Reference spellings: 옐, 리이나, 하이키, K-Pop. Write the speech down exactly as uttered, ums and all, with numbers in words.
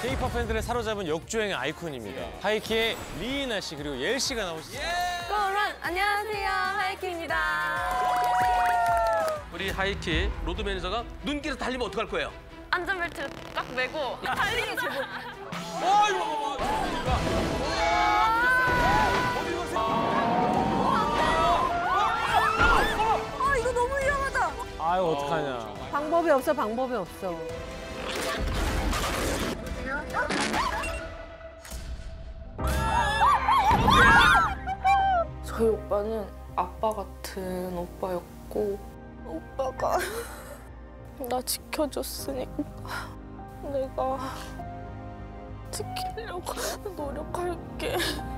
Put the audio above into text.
K-팝 팬들을 사로잡은 역주행의 아이콘입니다. 하이키의 리이나 씨 그리고 옐 씨가 나오시죠. 고런 안녕하세요, 하이키입니다. 우리 하이키 로드 매니저가 눈길을 달리면 어떡할 거예요? 안전벨트 딱 메고 달리기 제법. 와 이거 뭐 아, 이거 너무 위험하다. 아유 어떡하냐. 방법이 없어, 방법이 없어. 저희 오빠는 아빠 같은 오빠였고 오빠가 나 지켜줬으니까 내가 지키려고 노력할게.